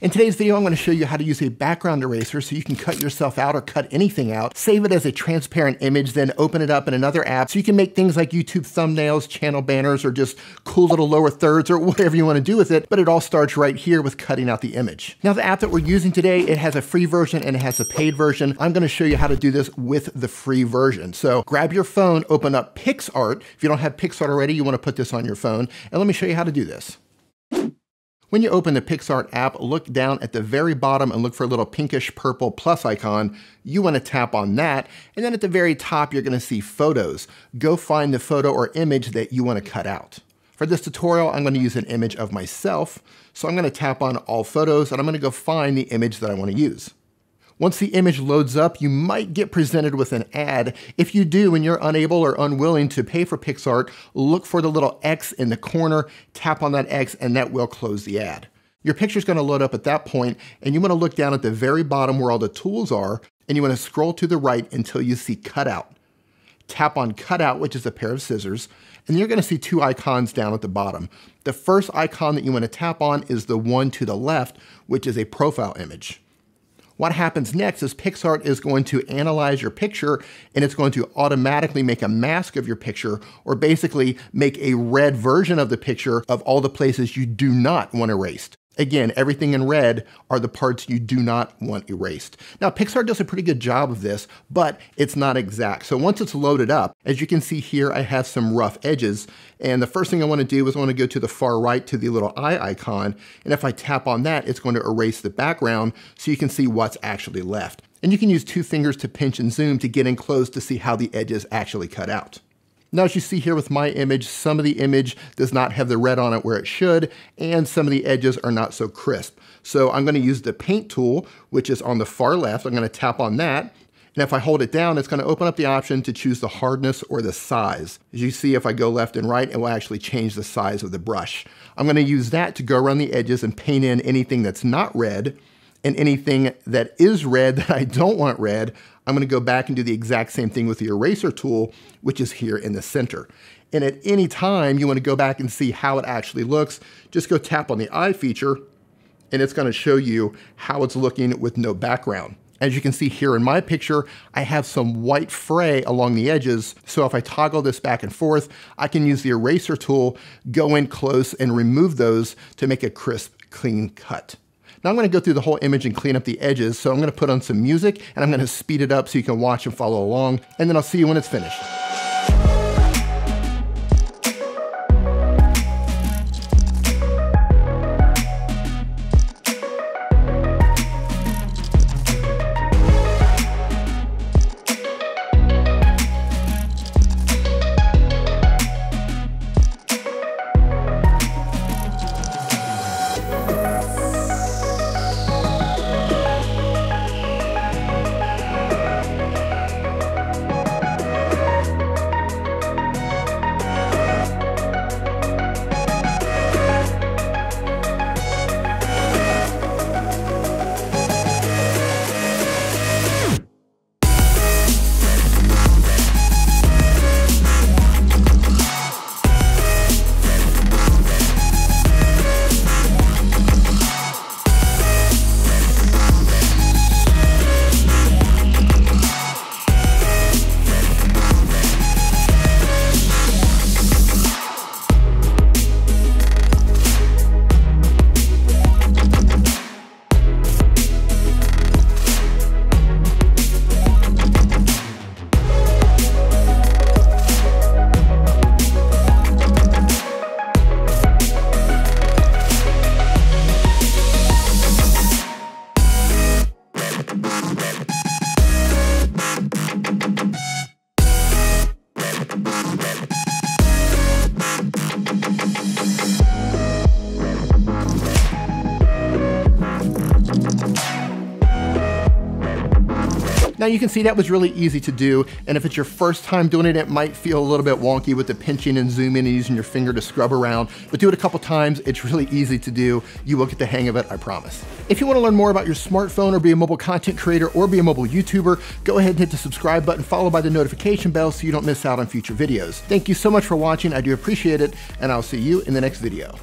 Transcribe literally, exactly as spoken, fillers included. In today's video, I'm going to show you how to use a background eraser so you can cut yourself out or cut anything out, save it as a transparent image, then open it up in another app so you can make things like YouTube thumbnails, channel banners, or just cool little lower thirds or whatever you want to do with it. But it all starts right here with cutting out the image. Now, the app that we're using today, it has a free version and it has a paid version. I'm going to show you how to do this with the free version. So grab your phone, open up PicsArt. If you don't have PicsArt already, you want to put this on your phone. And let me show you how to do this. When you open the PicsArt app, look down at the very bottom and look for a little pinkish purple plus icon. You want to tap on that. And then at the very top, you're going to see photos. Go find the photo or image that you want to cut out. For this tutorial, I'm going to use an image of myself. So I'm going to tap on all photos and I'm going to go find the image that I want to use. Once the image loads up, you might get presented with an ad. If you do and you're unable or unwilling to pay for PicsArt, look for the little X in the corner, tap on that X, and that will close the ad. Your picture's gonna load up at that point, and you wanna look down at the very bottom where all the tools are, and you wanna scroll to the right until you see Cutout. Tap on Cutout, which is a pair of scissors, and you're gonna see two icons down at the bottom. The first icon that you wanna tap on is the one to the left, which is a profile image. What happens next is PicsArt is going to analyze your picture and it's going to automatically make a mask of your picture, or basically make a red version of the picture of all the places you do not want erased. Again, everything in red are the parts you do not want erased. Now, PicsArt does a pretty good job of this, but it's not exact. So once it's loaded up, as you can see here, I have some rough edges. And the first thing I want to do is I want to go to the far right to the little eye icon. And if I tap on that, it's going to erase the background so you can see what's actually left. And you can use two fingers to pinch and zoom to get in close to see how the edges actually cut out. Now, as you see here with my image, some of the image does not have the red on it where it should, and some of the edges are not so crisp. So I'm gonna use the paint tool, which is on the far left. I'm gonna tap on that. And if I hold it down, it's gonna open up the option to choose the hardness or the size. As you see, if I go left and right, it will actually change the size of the brush. I'm gonna use that to go around the edges and paint in anything that's not red, and anything that is red that I don't want red, I'm gonna go back and do the exact same thing with the eraser tool, which is here in the center. And at any time, you wanna go back and see how it actually looks, just go tap on the eye feature, and it's gonna show you how it's looking with no background. As you can see here in my picture, I have some white fray along the edges. So if I toggle this back and forth, I can use the eraser tool, go in close and remove those to make a crisp, clean cut. Now I'm gonna go through the whole image and clean up the edges. So I'm gonna put on some music and I'm gonna speed it up so you can watch and follow along. And then I'll see you when it's finished. Now you can see that was really easy to do, and if it's your first time doing it, it might feel a little bit wonky with the pinching and zooming and using your finger to scrub around, but do it a couple times, it's really easy to do. You will get the hang of it, I promise. If you want to learn more about your smartphone or be a mobile content creator or be a mobile YouTuber, go ahead and hit the subscribe button followed by the notification bell so you don't miss out on future videos. Thank you so much for watching, I do appreciate it, and I'll see you in the next video.